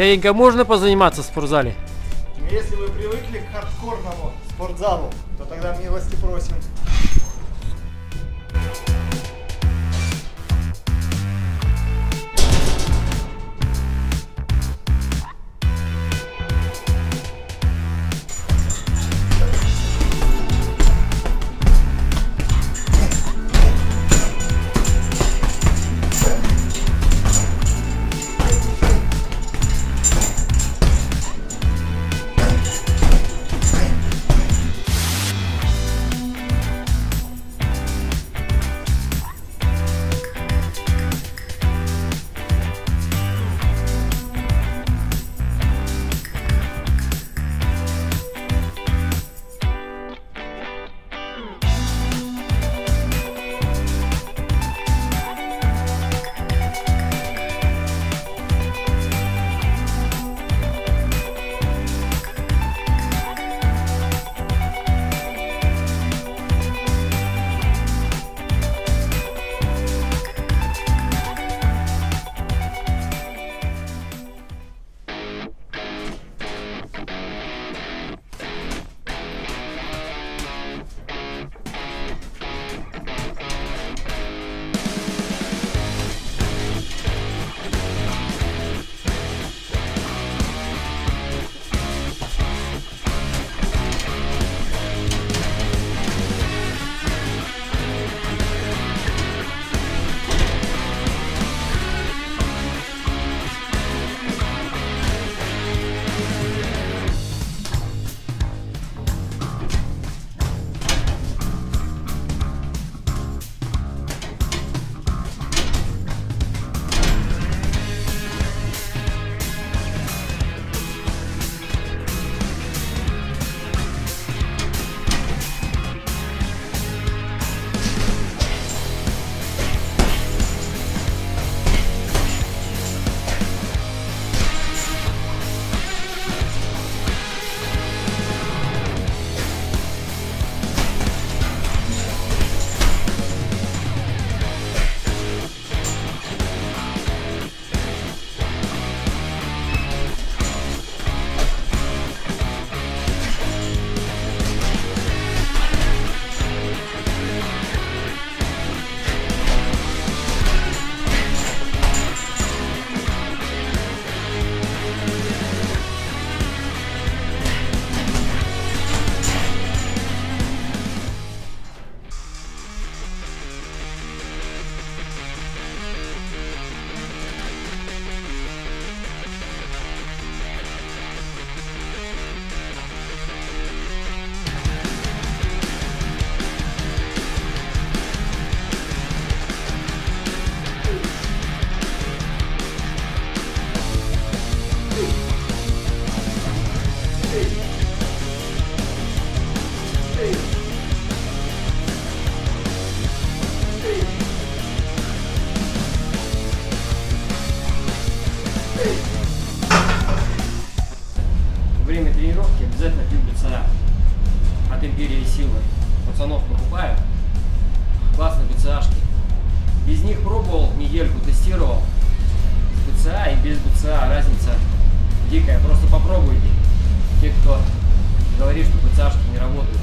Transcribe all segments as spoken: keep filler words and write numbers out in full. Дяденька, можно позаниматься в спортзале? Если вы привыкли к хардкорному спортзалу, то тогда милости просим. Время тренировки обязательно пьют бицера от империи силы. Пацанов покупаю. Классные бицерашки. Без них пробовал, недельку тестировал. С БЦА и без БЦА разница дикая. Просто попробуйте. Те, кто говорит, что БЦАшки не работают.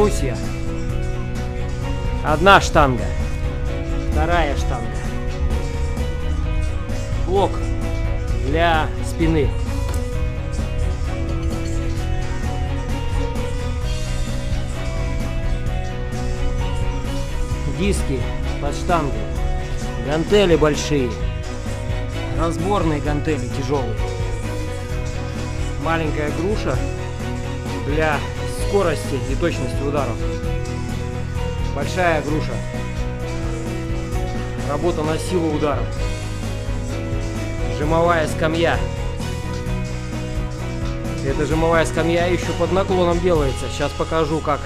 брусья. Одна штанга. Вторая штанга. Блок для спины. Диски под штангу. Гантели большие. Разборные гантели тяжелые. Маленькая груша для скорости и точности ударов. Большая груша. Работа на силу ударов. Жимовая скамья. Эта жимовая скамья еще под наклоном делается. Сейчас покажу как.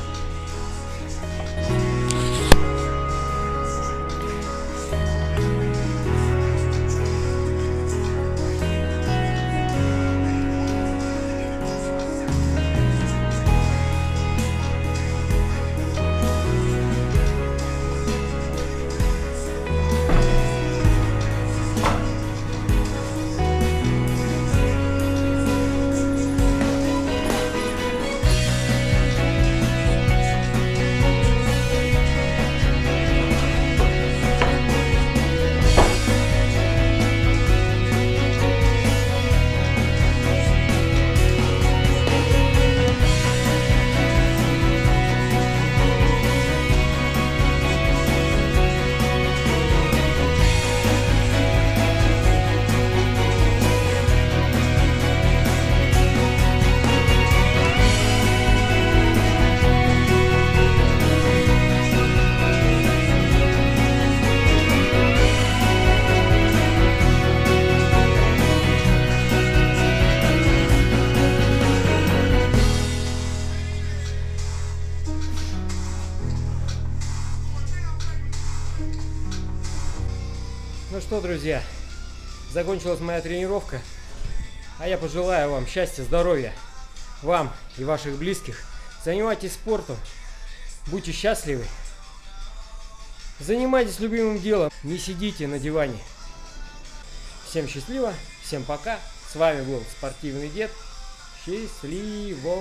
Ну что, друзья, закончилась моя тренировка, а я пожелаю вам счастья, здоровья, вам и ваших близких. Занимайтесь спортом, будьте счастливы, занимайтесь любимым делом, не сидите на диване. Всем счастливо, всем пока, с вами был Спортивный Дед, счастливо!